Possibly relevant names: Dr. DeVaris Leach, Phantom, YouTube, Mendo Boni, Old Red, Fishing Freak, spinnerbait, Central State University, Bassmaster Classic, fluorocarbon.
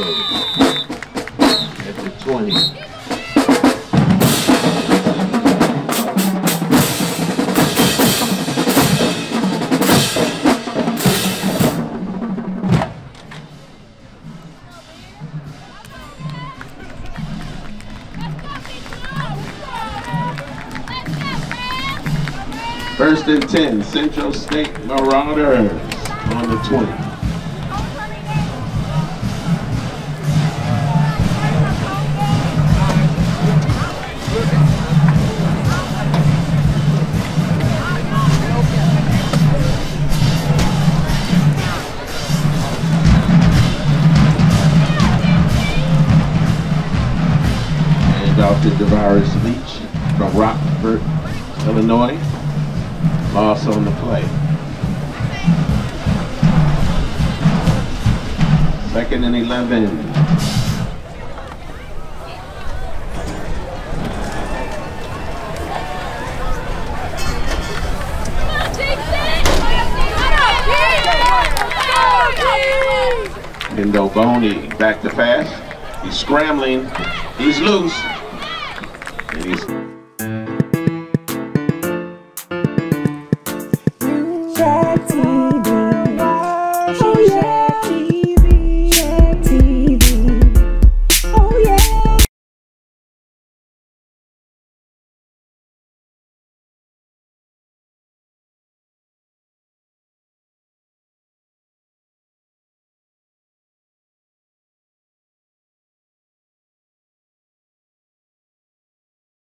30, at the 20. First and 10, Central State Marauders on the 20. Dr. DeVaris Leach from Rockford, Illinois, loss on the play. Second and 11. Mendo Boni back to pass. He's scrambling. He's loose. And he's